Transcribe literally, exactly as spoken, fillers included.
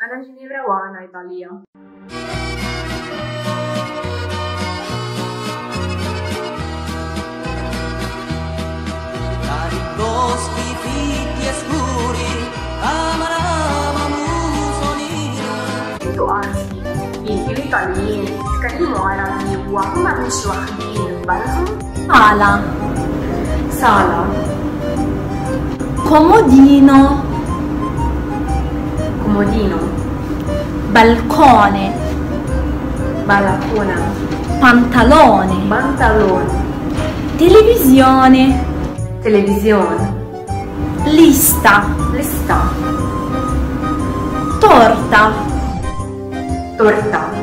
Alla Ginevra Uana, Italia. Tra i boschi fitti e scuri, amarava musonina. Io anzi, i italiani, scariamo alla mia, ma non so a chi, balzo. Sala. Sala. Comodino. Comodino. Balcone. Balacona. Pantalone. Pantalone. Televisione. Televisione. Lista. Lista. Torta. Torta.